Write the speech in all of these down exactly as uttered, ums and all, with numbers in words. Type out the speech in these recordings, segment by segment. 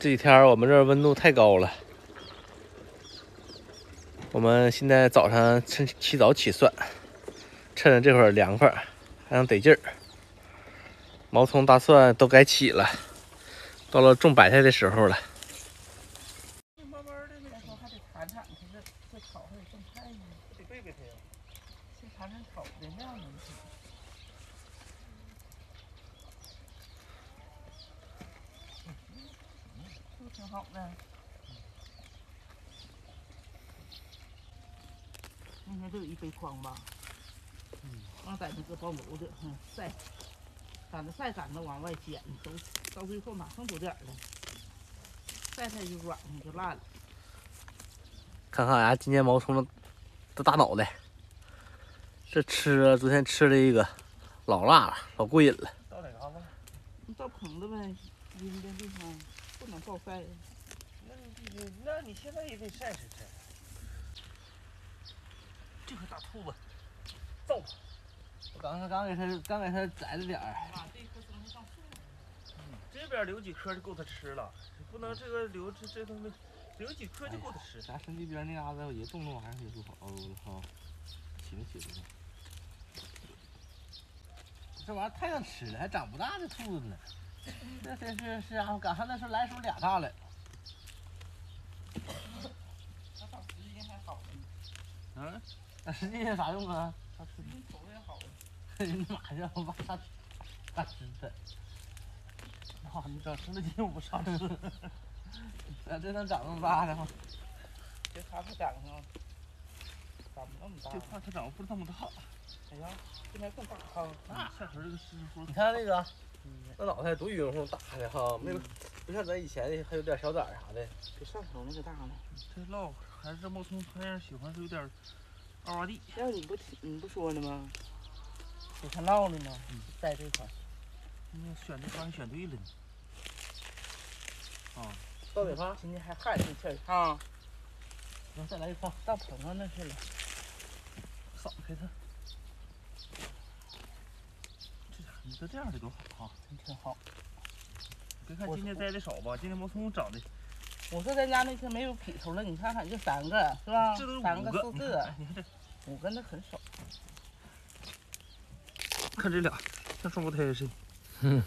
这几天我们这儿温度太高了，我们现在早上趁起早起算，趁着这会儿凉快，还能得劲儿。毛葱、大蒜都该起了，到了种白菜的时候了。慢慢的，那时候还得铲铲去，这这烤还得种菜呢，得备备它呀。先铲铲烤的那样能行。 挺好的，那天都有一背筐吧，嗯，我在那个包炉子，嗯，晒，赶着晒赶着往外捡，都到最后哪剩多点了，晒晒就软了就烂了。看看俺、啊、今天毛虫的大脑袋，这吃了昨天吃了一个老辣了，老过瘾了。到哪嘎子？你到棚子呗，阴的地方。 不能暴晒呀！那你那你现在也得晒晒晒。这个大兔子，揍！我刚才刚给它刚给它摘了点儿。啊，这棵松上树了。嗯，这边留几棵就够它吃了，不能这个留这这他妈留几棵就够它吃。咱山地边那嘎达也种那玩意儿也不好哈，起来起来。这玩意儿太想吃了，还长不大这兔子呢。 这真是是啊！赶上那时候来时候俩大了，那长时间还好呢。嗯，那时间有啥用啊？他吃的口味好。人家马上把他他吃的，哇！你长十来斤我不上了，咋这能长那么大呢？这他不长呢，长不那么大。这块他长不那么大。哎呀，这还更大哈！那下头这个师傅，你看那个。 那脑袋多圆乎大的哈，没有，不像咱以前还有点小崽啥的，比上头那个大呢。这烙还是这毛葱拍样，喜欢是有点凹洼地。要你不你不说呢吗？我看烙了呢，在这块。你选这方选对了。啊，到北方今天还旱气气儿啊。然后再来一筐，到棚上那去了。扫开它。 你这这样的多好啊！挺好。别看今天摘的少吧，今天毛葱长得。我说咱家那天没有劈头了，你看看就三个，是吧？这都是三个四个。你看这五个那很少。看这俩像双胞胎似的。嗯。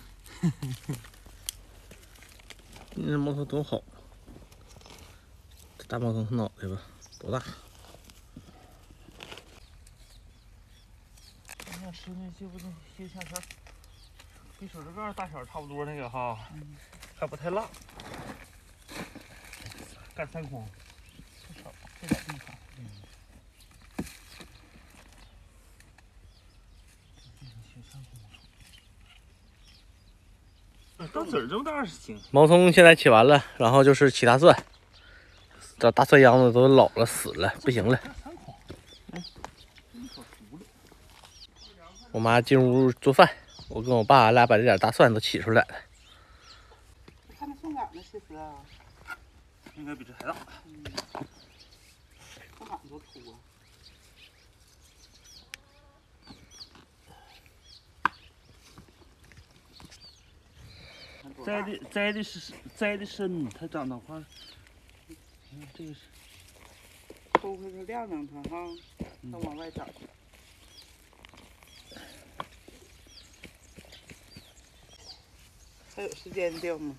今天毛葱多好，这大毛葱脑袋吧，多大？ 吃那就不就就像它跟手指盖大小差不多那个哈，嗯、还不太辣。干三筐，不少，这点地方。嗯。嗯到籽儿这么大是行。毛葱现在起完了，然后就是起大蒜，这大蒜秧子都老了死了，不行了。 我妈进屋做饭，我跟我爸俩把这点大蒜都起出来了。看那蒜杆子其实啊，应该比这还大。嗯，蒜杆多粗啊！摘的摘的是摘的深，它长哪块？嗯，这个是抠开它晾晾它哈，它往外长。嗯 还有时间掉吗？